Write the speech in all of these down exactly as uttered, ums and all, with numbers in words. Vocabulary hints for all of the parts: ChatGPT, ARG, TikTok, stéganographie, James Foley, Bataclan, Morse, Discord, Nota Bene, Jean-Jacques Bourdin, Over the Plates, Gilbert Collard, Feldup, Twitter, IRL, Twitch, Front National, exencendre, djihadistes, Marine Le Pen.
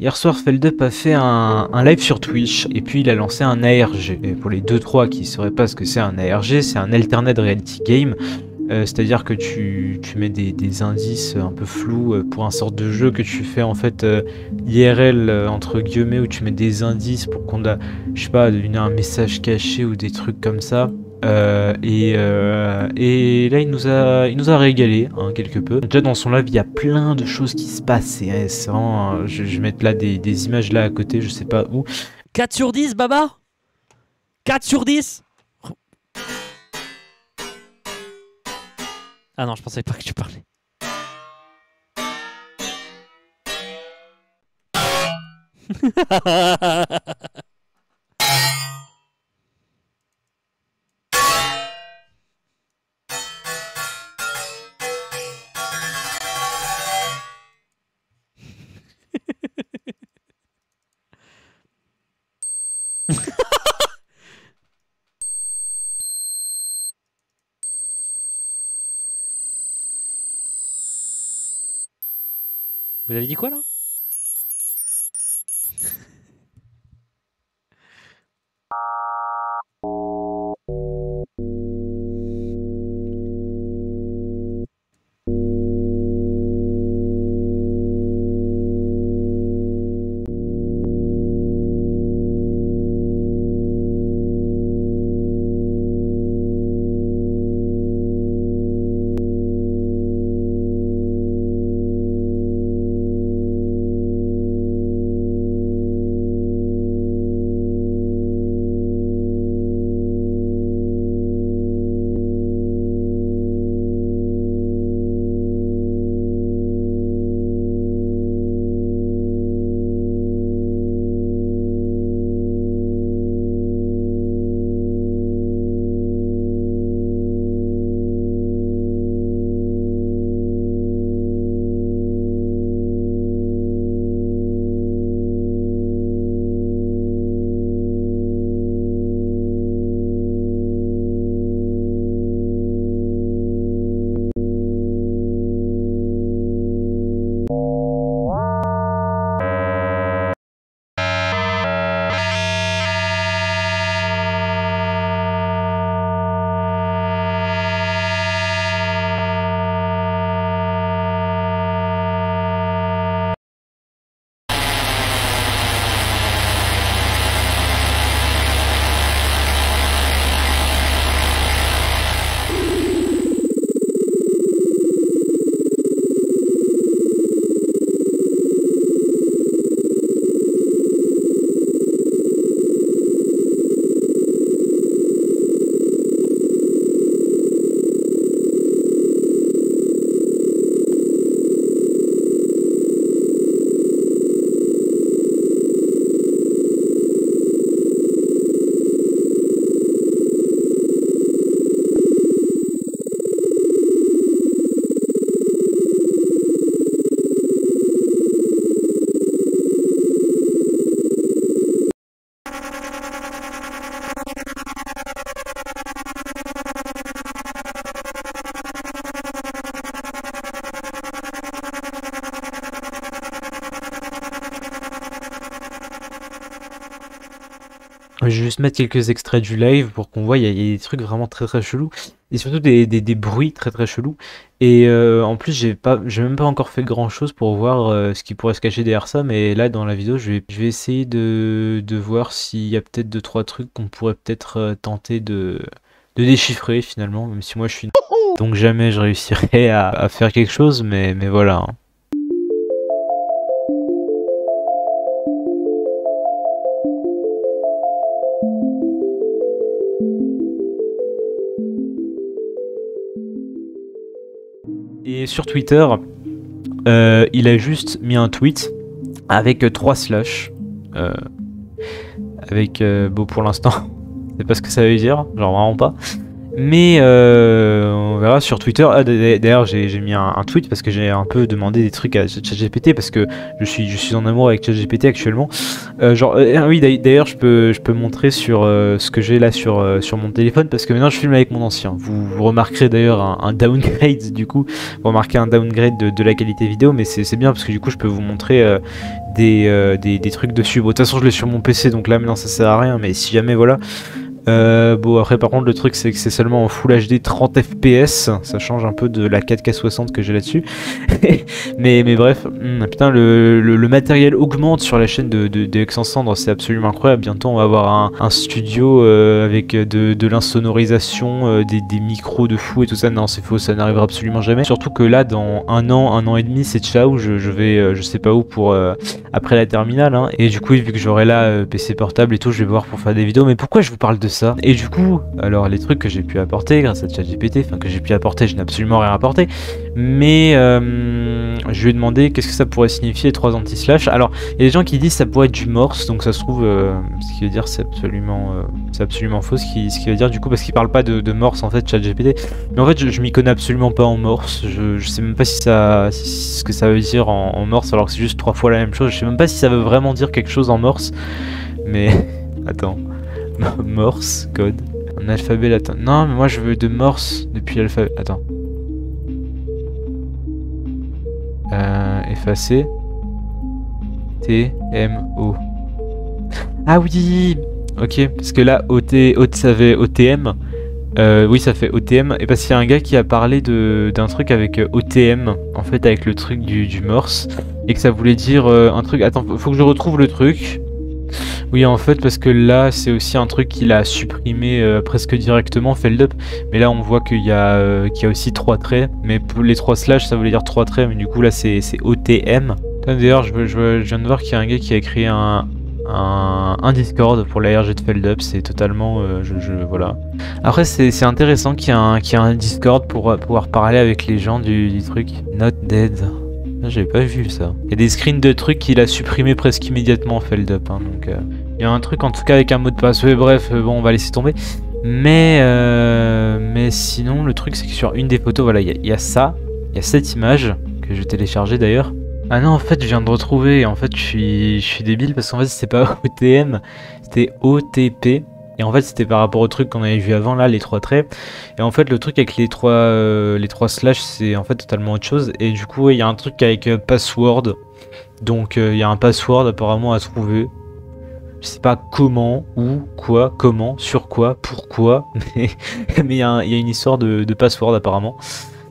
Hier soir, Feldup a fait un, un live sur Twitch et puis il a lancé un A R G. Et pour les deux trois qui ne sauraient pas ce que c'est un A R G, c'est un Alternate Reality Game. Euh, C'est-à-dire que tu, tu mets des, des indices un peu flous pour un sorte de jeu que tu fais en fait euh, I R L euh, entre guillemets, où tu mets des indices pour qu'on a, je sais pas, une, un message caché ou des trucs comme ça. Euh, et, euh, et là il nous a, il nous a régalé hein, quelque peu. Déjà dans son live il y a plein de choses qui se passent et hein, c'est vraiment, hein, je vais mettre là des, des images là à côté, je sais pas où. Quatre sur dix Baba, quatre sur dix. Ah non, je pensais pas que tu parlais. Vous avez dit quoi là? Je vais juste mettre quelques extraits du live pour qu'on voit, il y, y a des trucs vraiment très très chelous et surtout des, des, des bruits très très chelous. Et euh, en plus j'ai pas, j'ai même pas encore fait grand chose pour voir euh, ce qui pourrait se cacher derrière ça, mais là dans la vidéo je vais, je vais essayer de, de voir s'il y a peut-être deux trois trucs qu'on pourrait peut-être euh, tenter de, de déchiffrer finalement, même si moi je suis donc jamais je réussirai à, à faire quelque chose, mais, mais voilà. Hein. Et sur Twitter, euh, il a juste mis un tweet avec trois slash. Euh, avec, euh, bon, pour l'instant, je sais pas ce que ça veut dire, genre vraiment pas. Mais euh, on verra sur Twitter. Ah, d'ailleurs, j'ai mis un, un tweet parce que j'ai un peu demandé des trucs à ChatGPT parce que je suis, je suis en amour avec ChatGPT actuellement. Euh, genre, euh, oui, d'ailleurs, je peux, je peux montrer sur euh, ce que j'ai là sur, euh, sur mon téléphone, parce que maintenant je filme avec mon ancien. Vous, vous remarquerez d'ailleurs un, un downgrade, du coup, vous remarquez un downgrade de, de la qualité vidéo, mais c'est bien parce que du coup, je peux vous montrer euh, des, euh, des, des trucs dessus. Bon, de toute façon, je l'ai sur mon P C, donc là maintenant ça sert à rien, mais si jamais, voilà. Euh, bon, après, par contre, le truc c'est que c'est seulement en Full H D trente F P S, ça change un peu de la quatre K soixante que j'ai là-dessus. mais, mais bref, hum, putain, le, le, le matériel augmente sur la chaîne de, de, de Ex en Cendres, c'est absolument incroyable. Bientôt, on va avoir un, un studio euh, avec de, de l'insonorisation, euh, des, des micros de fou et tout ça. Non, c'est faux, ça n'arrivera absolument jamais. Surtout que là, dans un an, un an et demi, c'est ciao, je, je vais, euh, je sais pas où pour euh, après la terminale. Hein. Et du coup, vu que j'aurai là euh, P C portable et tout, je vais voir pour faire des vidéos. Mais pourquoi je vous parle de ça ? Ça. Et du coup, alors les trucs que j'ai pu apporter grâce à ChatGPT, enfin que j'ai pu apporter, je n'ai absolument rien apporté, mais euh, je lui ai demandé qu'est-ce que ça pourrait signifier trois anti-slash. Alors il y a des gens qui disent que ça pourrait être du Morse, donc ça se trouve, euh, ce qui veut dire c'est absolument, euh, c'est absolument faux, ce qui, ce qui veut dire du coup, parce qu'il parle pas de, de Morse en fait, ChatGPT, mais en fait je, je m'y connais absolument pas en Morse, je, je sais même pas si ça, si, ce que ça veut dire en, en Morse, alors que c'est juste trois fois la même chose, je sais même pas si ça veut vraiment dire quelque chose en Morse, mais attends. Morse, code, un alphabet latin. Non, mais moi je veux de Morse depuis l'alphabet. Attends. Euh, effacer. T, M, O. Ah oui. Ok, parce que là, O T, O T ça fait O T M. Euh, oui, ça fait O T M. Et parce qu'il y a un gars qui a parlé d'un truc avec O T M, en fait, avec le truc du, du Morse. Et que ça voulait dire euh, un truc. Attends, faut que je retrouve le truc. Oui, en fait, parce que là, c'est aussi un truc qu'il a supprimé euh, presque directement, Feldup. Mais là, on voit qu'il y, euh, qu'il y a aussi trois traits. Mais les trois slash, ça voulait dire trois traits. Mais du coup, là, c'est O T M. D'ailleurs, je, je, je viens de voir qu'il y a un gars qui a écrit un, un, un Discord pour la A R G de Feldup. C'est totalement... Euh, je, je, voilà. Après, c'est intéressant qu'il y, qu'il y a un Discord pour pouvoir parler avec les gens du, du truc. Not dead. J'avais pas vu ça. Il y a des screens de trucs qu'il a supprimé presque immédiatement Feldup. Hein, donc, euh, il y a un truc en tout cas avec un mot de passe. Ouais, bref, euh, bon, on va laisser tomber. Mais, euh, mais sinon, le truc c'est que sur une des photos, voilà, il y, y a ça. Il y a cette image que je téléchargeais d'ailleurs. Ah non, en fait, je viens de retrouver. En fait, je suis, je suis débile parce qu'en fait, c'était pas O T M, c'était O T P. Et en fait, c'était par rapport au truc qu'on avait vu avant, là, les trois traits. Et en fait, le truc avec les trois, euh, les trois slash, c'est en fait totalement autre chose. Et du coup, il y a un truc avec euh, password. Donc, il euh, y a un password apparemment à trouver. Je sais pas comment, où, quoi, comment, sur quoi, pourquoi. Mais il y, y a une histoire de, de password apparemment.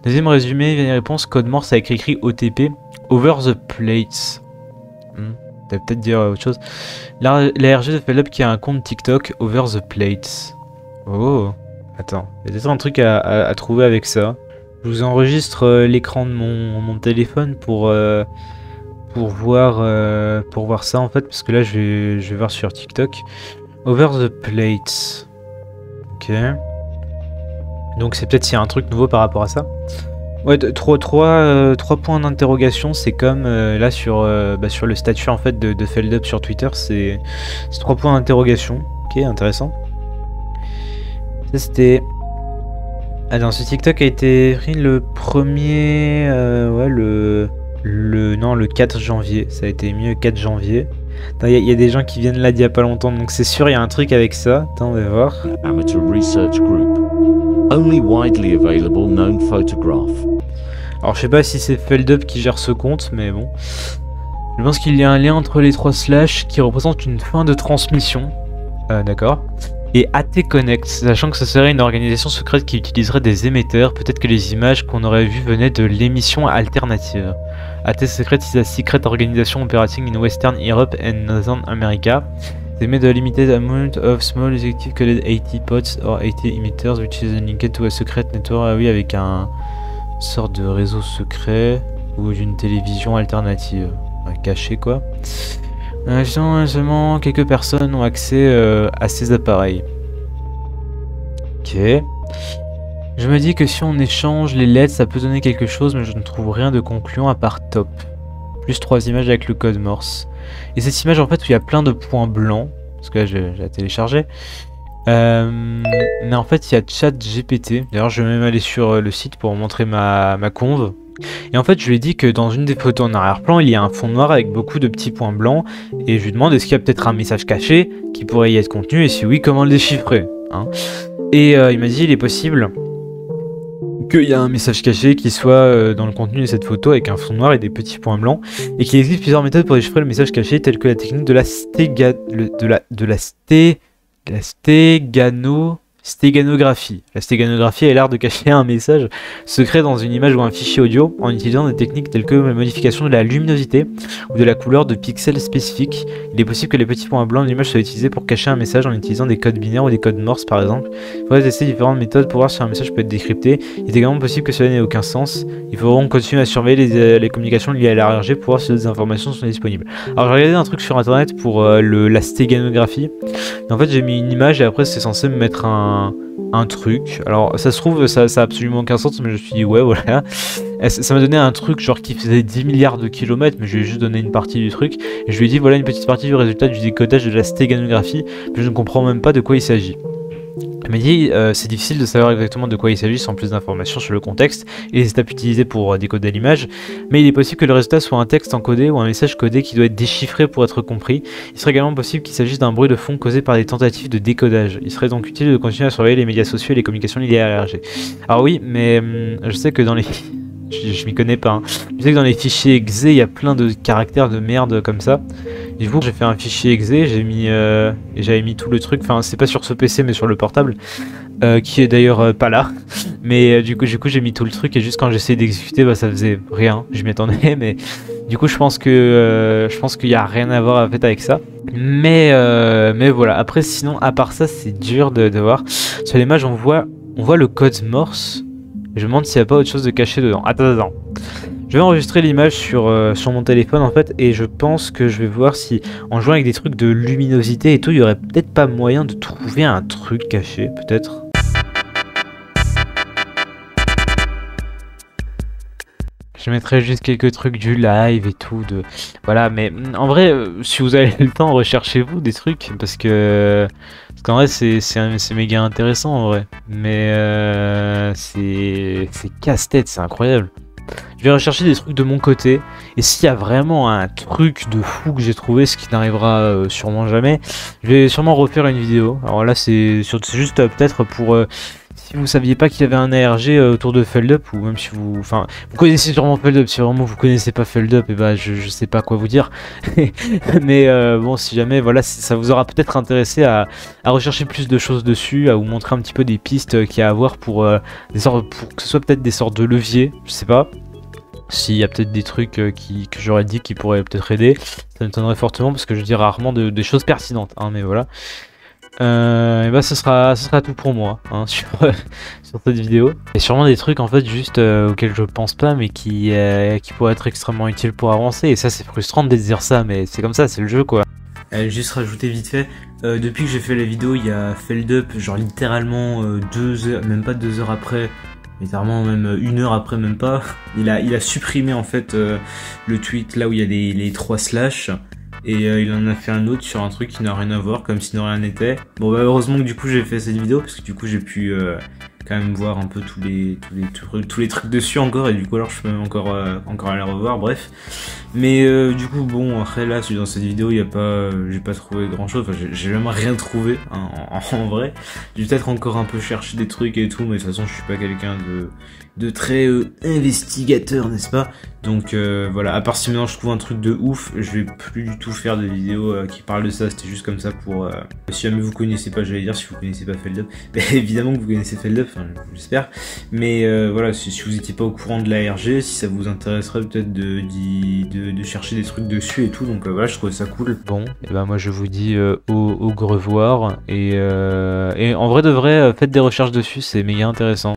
Deuxième résumé, les réponses, code Morse avec écrit O T P, Over the Plates. Hmm. T'as peut-être dire autre chose. L'A R G de Feldup qui a un compte TikTok Over the Plates. Oh, attends. Il y a peut-être un truc à, à, à trouver avec ça. Je vous enregistre euh, l'écran de mon, mon téléphone pour, euh, pour, voir, euh, pour voir ça en fait. Parce que là, je vais, je vais voir sur TikTok. Over the Plates. Ok. Donc, c'est peut-être s'il y a un truc nouveau par rapport à ça. Ouais, trois, trois, euh, trois points d'interrogation, c'est comme euh, là sur, euh, bah, sur le statut en fait de, de Feldup sur Twitter, c'est trois points d'interrogation. Ok, intéressant. Ça c'était... Attends, ce TikTok a été pris le premier... Euh, ouais, le, le... Non, le quatre janvier. Ça a été mis le quatre janvier. Il y, y a des gens qui viennent là d'il n'y a pas longtemps, donc c'est sûr, il y a un truc avec ça. Attends, on va voir. Amateur Research Group. Only widely available known photograph. Alors je sais pas si c'est Feldup qui gère ce compte, mais bon. Je pense qu'il y a un lien entre les trois slash qui représente une fin de transmission. Euh, D'accord. Et A T Connect, sachant que ce serait une organisation secrète qui utiliserait des émetteurs. Peut-être que les images qu'on aurait vues venaient de l'émission alternative. A T Secret is a secret organisation operating in Western Europe and Northern America. They made a limited amount of small executives called eighty pods or eighty emitters, which is linked to a secret network. Ah oui, avec un sorte de réseau secret ou d'une télévision alternative. Un caché quoi. Euh, seulement quelques personnes ont accès euh, à ces appareils. Ok. Je me dis que si on échange les L E D, ça peut donner quelque chose, mais je ne trouve rien de concluant à part top. Plus trois images avec le code Morse. Et cette image en fait où il y a plein de points blancs, parce que là je, je la téléchargeais, euh, mais en fait il y a ChatGPT. D'ailleurs je vais même aller sur le site pour montrer ma, ma conve. Et en fait, je lui ai dit que dans une des photos en arrière-plan, il y a un fond noir avec beaucoup de petits points blancs. Et je lui demande est-ce qu'il y a peut-être un message caché qui pourrait y être contenu, et si oui, comment le déchiffrer, hein. Et euh, il m'a dit il est possible qu'il y a un message caché qui soit euh, dans le contenu de cette photo avec un fond noir et des petits points blancs, et qu'il existe plusieurs méthodes pour déchiffrer le message caché, telles que la technique de la stéga... le, de la, de la sté... de la stégano... stéganographie. La stéganographie est l'art de cacher un message secret dans une image ou un fichier audio en utilisant des techniques telles que la modification de la luminosité ou de la couleur de pixels spécifiques. Il est possible que les petits points blancs de l'image soient utilisés pour cacher un message en utilisant des codes binaires ou des codes Morse par exemple. Il faudrait tester différentes méthodes pour voir si un message peut être décrypté. Il est également possible que cela n'ait aucun sens. Il faudra donc continuer à surveiller les, euh, les communications liées à l'A R G pour voir si des informations sont disponibles. Alors j'ai regardé un truc sur internet pour euh, le, la stéganographie. Et en fait j'ai mis une image et après c'est censé me mettre un un truc, alors ça se trouve ça, ça a absolument aucun sens, mais je me suis dit ouais voilà, ça m'a donné un truc genre qui faisait dix milliards de kilomètres, mais je lui ai juste donné une partie du truc et je lui ai dit voilà une petite partie du résultat du décodage de la stéganographie, mais je ne comprends même pas de quoi il s'agit. Il m'a dit euh, c'est difficile de savoir exactement de quoi il s'agit sans plus d'informations sur le contexte et les étapes utilisées pour décoder l'image, mais il est possible que le résultat soit un texte encodé ou un message codé qui doit être déchiffré pour être compris. Il serait également possible qu'il s'agisse d'un bruit de fond causé par des tentatives de décodage. Il serait donc utile de continuer à surveiller les médias sociaux et les communications liées à l'A R G. Alors oui, mais hum, je sais que dans les... Je, je m'y connais pas, hein. Je sais que dans les fichiers exe, il y a plein de caractères de merde comme ça. Du coup, j'ai fait un fichier exe, j'ai mis euh, et j'avais mis tout le truc. Enfin, c'est pas sur ce P C, mais sur le portable, euh, qui est d'ailleurs euh, pas là. Mais euh, du coup, du coup, j'ai mis tout le truc et juste quand j'essayais d'exécuter, bah ça faisait rien. Je m'y attendais, mais du coup, je pense que euh, je pense qu'il y a rien à voir en fait avec ça. Mais euh, mais voilà. Après, sinon, à part ça, c'est dur de, de voir. Sur l'image, on voit on voit le code Morse. Je me demande s'il n'y a pas autre chose de caché dedans. Attends, attends. Je vais enregistrer l'image sur, euh, sur mon téléphone en fait. Et je pense que je vais voir si en jouant avec des trucs de luminosité et tout, il y aurait peut-être pas moyen de trouver un truc caché, peut-être. Je mettrai juste quelques trucs du live et tout. De... Voilà, mais en vrai, si vous avez le temps, recherchez-vous des trucs. Parce que. Parce qu'en vrai, c'est méga intéressant en vrai. Mais. Euh, c'est casse-tête, c'est incroyable. Je vais rechercher des trucs de mon côté. Et s'il y a vraiment un truc de fou que j'ai trouvé, ce qui n'arrivera euh, sûrement jamais, je vais sûrement refaire une vidéo. Alors là, c'est juste euh, peut-être pour. Euh, Si vous saviez pas qu'il y avait un A R G autour de Feldup, ou même si vous... Enfin, vous connaissez sûrement Feldup, si vraiment vous connaissez pas Feldup, et bah je, je sais pas quoi vous dire. Mais euh, bon, si jamais, voilà, ça vous aura peut-être intéressé à, à rechercher plus de choses dessus, à vous montrer un petit peu des pistes qu'il y a à avoir pour, euh, des sortes, pour que ce soit peut-être des sortes de leviers, je sais pas. S'il y a peut-être des trucs euh, qui, que j'aurais dit qui pourraient peut-être aider, ça m'étonnerait fortement, parce que je dis rarement de, des choses pertinentes, hein, mais voilà. Euh, et bah ce sera, ce sera tout pour moi hein, sur, euh, sur cette vidéo. Et sûrement des trucs en fait juste euh, auxquels je pense pas mais qui, euh, qui pourraient être extrêmement utiles pour avancer. Et ça c'est frustrant de dire ça mais c'est comme ça, c'est le jeu quoi. Euh, juste rajouter vite fait, euh, depuis que j'ai fait la vidéo il y a Feldup genre littéralement euh, deux heures, même pas deux heures après, littéralement même une heure après même pas. Il a, il a supprimé en fait euh, le tweet là où il y a les, les trois slash. Et euh, il en a fait un autre sur un truc qui n'a rien à voir, comme si rien n'était. Bon bah heureusement que du coup j'ai fait cette vidéo, parce que du coup j'ai pu euh, quand même voir un peu tous les, tous, les, tous, tous les trucs dessus encore, et du coup alors je peux même encore, euh, encore aller revoir, bref. Mais euh, du coup bon, après là, dans cette vidéo, y a pas, euh, j'ai pas trouvé grand chose, enfin, j'ai même rien trouvé hein, en, en vrai. J'ai peut-être encore un peu cherché des trucs et tout, mais de toute façon je suis pas quelqu'un de... de très euh, investigateur, n'est-ce pas? Donc euh, voilà, à part si maintenant je trouve un truc de ouf, je vais plus du tout faire des vidéos euh, qui parlent de ça, c'était juste comme ça pour... Euh... Si jamais vous connaissez pas, j'allais dire, si vous connaissez pas Feldup, bah, évidemment que vous connaissez Feldup, hein, j'espère, mais euh, voilà, si, si vous n'étiez pas au courant de l'A R G, si ça vous intéresserait peut-être de, de, de chercher des trucs dessus et tout, donc euh, voilà, je trouvais ça cool. Bon, et ben moi je vous dis euh, au, au revoir, et, euh, et en vrai de vrai, faites des recherches dessus, c'est méga intéressant.